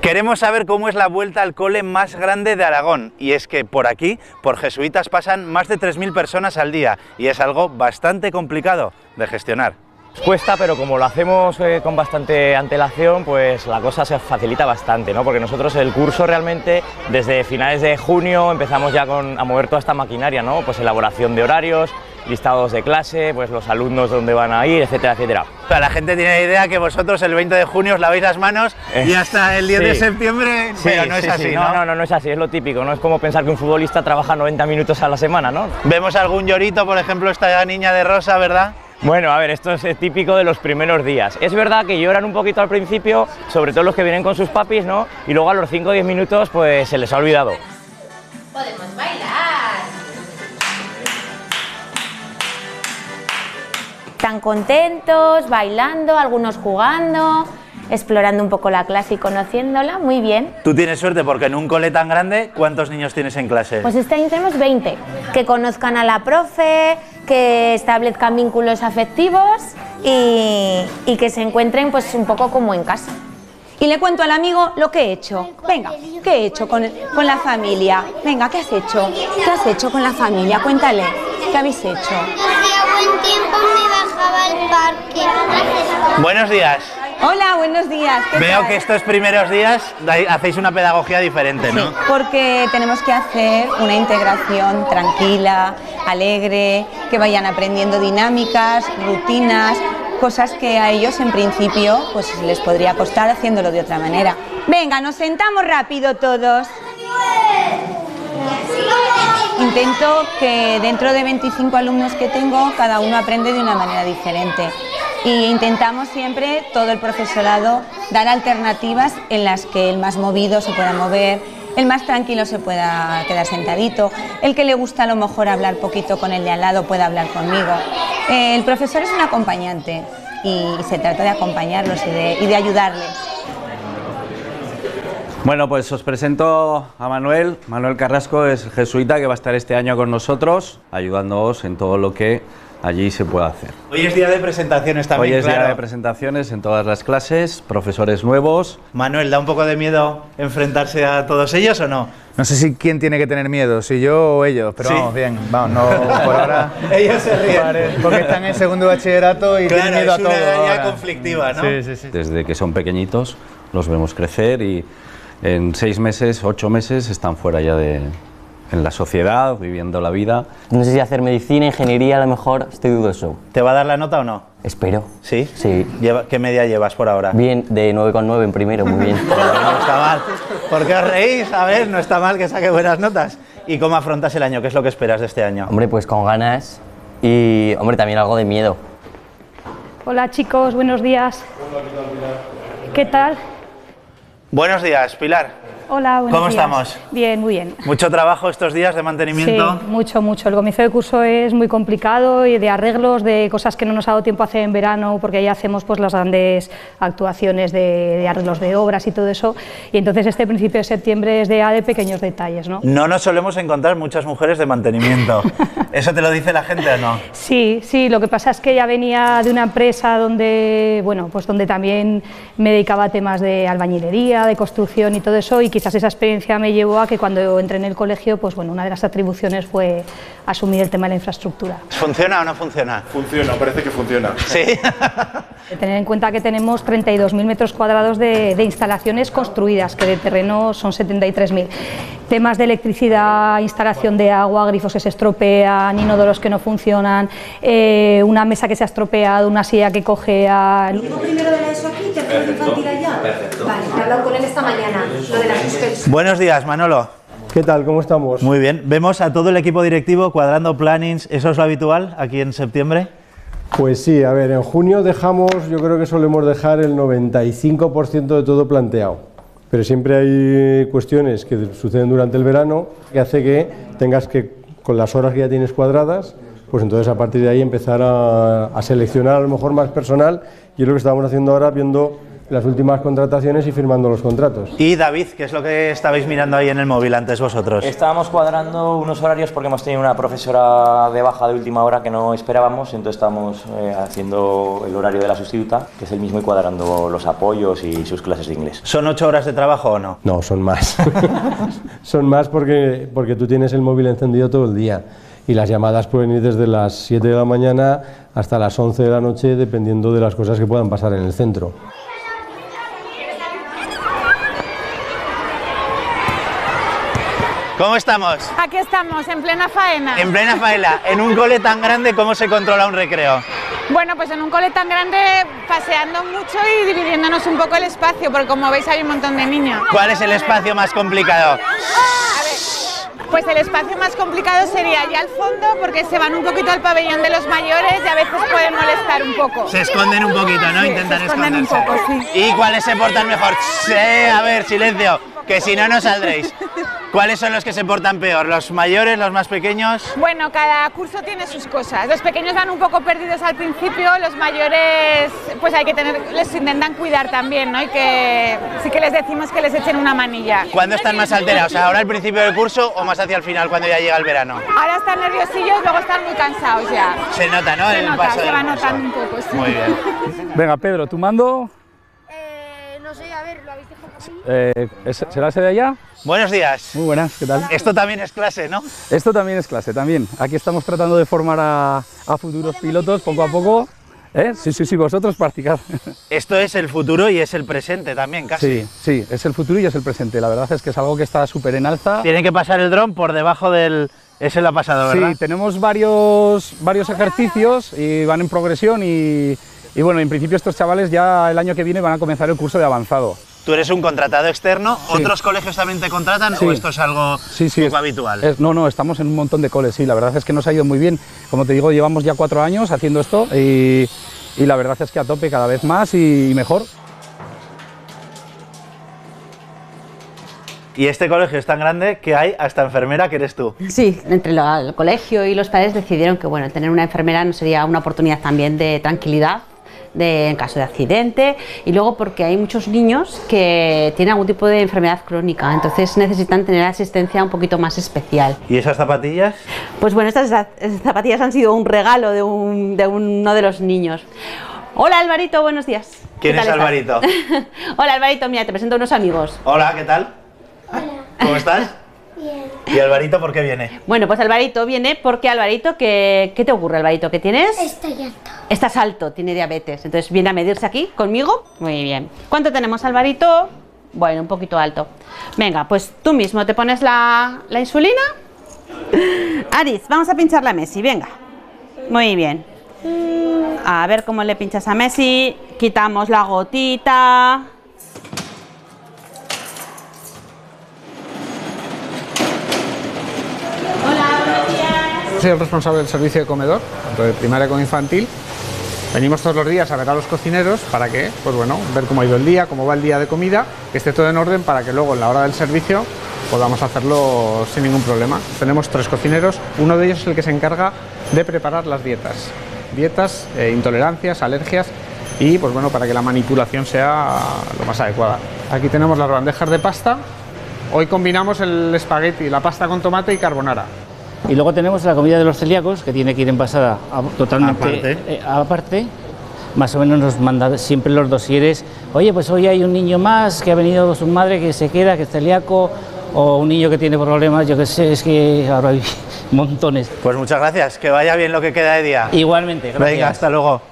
Queremos saber cómo es la vuelta al cole más grande de Aragón, y es que por aquí, por Jesuitas, pasan más de 3.000 personas al día, y es algo bastante complicado de gestionar. Cuesta, pero como lo hacemos con bastante antelación, pues la cosa se facilita bastante, ¿no? Porque nosotros el curso realmente desde finales de junio empezamos ya a mover toda esta maquinaria, ¿no? Pues elaboración de horarios, listados de clase, pues los alumnos dónde van a ir, etcétera, etcétera. La gente tiene la idea que vosotros el 20 de junio os laváis las manos y hasta el 10 de septiembre, pero no es así, ¿no? No es así, es lo típico, no es como pensar que un futbolista trabaja 90 minutos a la semana, ¿no? Vemos algún llorito, por ejemplo, esta niña de rosa, ¿verdad? Bueno, a ver, esto es típico de los primeros días. Es verdad que lloran un poquito al principio, sobre todo los que vienen con sus papis, ¿no? Y luego a los 5 o 10 minutos, pues se les ha olvidado. Podemos bailar. Están contentos, bailando, algunos jugando, explorando un poco la clase y conociéndola, muy bien. Tú tienes suerte porque en un cole tan grande, ¿cuántos niños tienes en clase? Pues este año tenemos 20, que conozcan a la profe, que establezcan vínculos afectivos y que se encuentren pues un poco como en casa. Y le cuento al amigo lo que he hecho. Venga, ¿qué he hecho con la familia? Venga, ¿qué has hecho? ¿Qué has hecho con la familia? Cuéntale, ¿qué habéis hecho? Hacía buen tiempo, me bajaba al parque. Buenos días. Hola, buenos días. Veo que estos primeros días hacéis una pedagogía diferente, ¿no? Sí, porque tenemos que hacer una integración tranquila, alegre, que vayan aprendiendo dinámicas, rutinas, cosas que a ellos en principio pues les podría costar haciéndolo de otra manera. Venga, nos sentamos rápido todos. Intento que dentro de 25 alumnos que tengo, cada uno aprende de una manera diferente. Y intentamos siempre, todo el profesorado, dar alternativas en las que el más movido se pueda mover, el más tranquilo se pueda quedar sentadito, el que le gusta a lo mejor hablar poquito con el de al lado pueda hablar conmigo. El profesor es un acompañante y se trata de acompañarlos y de ayudarles. Bueno, pues os presento a Manuel. Manuel Carrasco es jesuita que va a estar este año con nosotros, ayudándoos en todo lo que allí se puede hacer. Hoy es día de presentaciones también, Hoy es día de presentaciones en todas las clases, profesores nuevos. Manuel, ¿da un poco de miedo enfrentarse a todos ellos o no? No sé si quién tiene que tener miedo, si yo o ellos, pero vamos, bien, vamos, no, por ahora... Ellos se ríen. Porque están en segundo bachillerato y tienen miedo a todo. Claro, es una edad conflictiva, ¿no? Sí, sí, sí. Desde que son pequeñitos los vemos crecer y en 6 meses, 8 meses están fuera ya de... en la sociedad, viviendo la vida. No sé si hacer medicina, ingeniería, a lo mejor estoy dudoso. ¿Te va a dar la nota o no? Espero. ¿Sí? Sí. ¿Qué media llevas por ahora? Bien, de 9,9 en primero, muy bien. Pero no está mal. ¿Por qué os reís? A ver, no está mal que saque buenas notas. ¿Y cómo afrontas el año? ¿Qué es lo que esperas de este año? Hombre, pues con ganas y, hombre, también algo de miedo. Hola chicos, buenos días. Hola, ¿qué tal, Pilar? ¿Qué tal? Buenos días, Pilar. Hola, buenos días. ¿Cómo estamos? Bien, muy bien. ¿Mucho trabajo estos días de mantenimiento? Sí, mucho, mucho. El comienzo de curso es muy complicado y de arreglos, de cosas que no nos ha dado tiempo a hacer en verano, porque ahí hacemos pues las grandes actuaciones de arreglos de obras y todo eso. Y entonces este principio de septiembre es de pequeños detalles, ¿no? No nos solemos encontrar muchas mujeres de mantenimiento. ¿Eso te lo dice la gente o no? Sí, sí. Lo que pasa es que ya venía de una empresa donde, bueno, pues donde también me dedicaba a temas de albañilería, de construcción y todo eso, y quizás esa experiencia me llevó a que cuando entré en el colegio, pues bueno, una de las atribuciones fue asumir el tema de la infraestructura. ¿Funciona o no funciona? Funciona, parece que funciona. Sí. Tener en cuenta que tenemos 32.000 metros cuadrados de instalaciones construidas, que de terreno son 73.000. Temas de electricidad, instalación de agua, grifos que se estropean, inodoros que no funcionan, una mesa que se ha estropeado, una silla que cojea. Llevo primero de la ESO aquí, tercero de infantil allá. Perfecto. Vale, he hablado con él esta mañana, lo de las... Buenos días, Manolo. ¿Qué tal? ¿Cómo estamos? Muy bien. ¿Vemos a todo el equipo directivo cuadrando plannings? ¿Eso es lo habitual aquí en septiembre? Pues sí, a ver, en junio dejamos, yo creo que solemos dejar el 95% de todo planteado. Pero siempre hay cuestiones que suceden durante el verano que hace que tengas que, con las horas que ya tienes cuadradas, pues entonces a partir de ahí empezar a seleccionar a lo mejor más personal. Y es lo que estamos haciendo ahora, viendo las últimas contrataciones y firmando los contratos. Y David, ¿qué es lo que estabais mirando ahí en el móvil antes vosotros? Estábamos cuadrando unos horarios porque hemos tenido una profesora de baja de última hora que no esperábamos, entonces estábamos haciendo el horario de la sustituta, que es el mismo, y cuadrando los apoyos y sus clases de inglés. ¿Son 8 horas de trabajo o no? No, son más. Son más porque tú tienes el móvil encendido todo el día. Y las llamadas pueden ir desde las 7 de la mañana hasta las 11 de la noche, dependiendo de las cosas que puedan pasar en el centro. ¿Cómo estamos? Aquí estamos, en plena faena. En plena faena. En un cole tan grande, ¿cómo se controla un recreo? Bueno, pues en un cole tan grande, paseando mucho y dividiéndonos un poco el espacio, porque como veis hay un montón de niños. ¿Cuál es el espacio más complicado? Pues el espacio más complicado sería allá al fondo, porque se van un poquito al pabellón de los mayores y a veces pueden molestar un poco. Se esconden un poquito, ¿no? Sí, intentan esconderse. Un poco, sí. ¿Y cuáles se portan mejor? Sí, a ver, silencio, que si no, no saldréis. ¿Cuáles son los que se portan peor? ¿Los mayores, los más pequeños? Bueno, cada curso tiene sus cosas. Los pequeños van un poco perdidos al principio, los mayores pues hay que les intentan cuidar también, ¿no? Y que sí que les decimos que les echen una manilla. ¿Cuándo están más alterados? ¿Ahora al principio del curso o más hacia el final, cuando ya llega el verano? Ahora están nerviosillos, luego están muy cansados ya. Se nota, ¿no? Se nota, se va notando un poco, sí. Muy bien. Venga, Pedro, ¿tu mando? No sé, a ver, ¿lo habéis dejado así? ¿Será ese de allá? Buenos días. Muy buenas, ¿qué tal? Esto también es clase, ¿no? Esto también es clase, también. Aquí estamos tratando de formar a futuros pilotos poco a poco. ¿Eh? Sí, sí, sí, vosotros practicad. Esto es el futuro y es el presente también, casi. Sí, sí, es el futuro y es el presente. La verdad es que es algo que está súper en alza. Tiene que pasar el dron por debajo del... Ese lo ha pasado, ¿verdad? Sí, tenemos varios ejercicios y van en progresión y bueno, en principio estos chavales ya el año que viene van a comenzar el curso de avanzado. Tú eres un contratado externo, sí. ¿Otros colegios también te contratan sí. o esto es algo sí, poco habitual? No, estamos en un montón de coles, sí, la verdad es que nos ha ido muy bien. Como te digo, llevamos ya 4 años haciendo esto y la verdad es que a tope cada vez más y mejor. Y este colegio es tan grande que hay hasta enfermera que eres tú. Sí, entre el colegio y los padres decidieron que bueno, tener una enfermera nos sería una oportunidad también de tranquilidad. En caso de accidente, y luego porque hay muchos niños que tienen algún tipo de enfermedad crónica, entonces necesitan tener asistencia un poquito más especial. ¿Y esas zapatillas? Pues bueno, estas zapatillas han sido un regalo de uno de los niños. Hola Alvarito, buenos días. ¿Quién es Alvarito? Hola Alvarito, mira, te presento a unos amigos. Hola, ¿qué tal? Hola. ¿Cómo estás? Bien. ¿Y Alvarito por qué viene? Bueno, pues Alvarito viene porque Alvarito, ¿qué te ocurre Alvarito? ¿Qué tienes? Estoy alto. Estás alto, tiene diabetes, entonces viene a medirse aquí conmigo. Muy bien. ¿Cuánto tenemos Alvarito? Bueno, un poquito alto. Venga, pues tú mismo te pones la insulina. Aris, vamos a pincharle a Messi, venga. Muy bien. A ver cómo le pinchas a Messi. Quitamos la gotita. Soy el responsable del servicio de comedor, tanto de primaria como infantil. Venimos todos los días a ver a los cocineros para que, pues bueno, ver cómo ha ido el día, cómo va el día de comida, que esté todo en orden para que luego en la hora del servicio podamos hacerlo sin ningún problema. Tenemos 3 cocineros, uno de ellos es el que se encarga de preparar las dietas. Dietas, intolerancias, alergias y pues bueno, para que la manipulación sea lo más adecuada. Aquí tenemos las bandejas de pasta. Hoy combinamos el espagueti, la pasta con tomate y carbonara. Y luego tenemos la comida de los celíacos, que tiene que ir envasada totalmente aparte. Más o menos nos manda siempre los dosieres. Oye, pues hoy hay un niño más que ha venido su madre que se queda, que es celíaco, o un niño que tiene problemas, yo qué sé, es que ahora hay montones. Pues muchas gracias, que vaya bien lo que queda de día. Igualmente, gracias. Venga, hasta luego.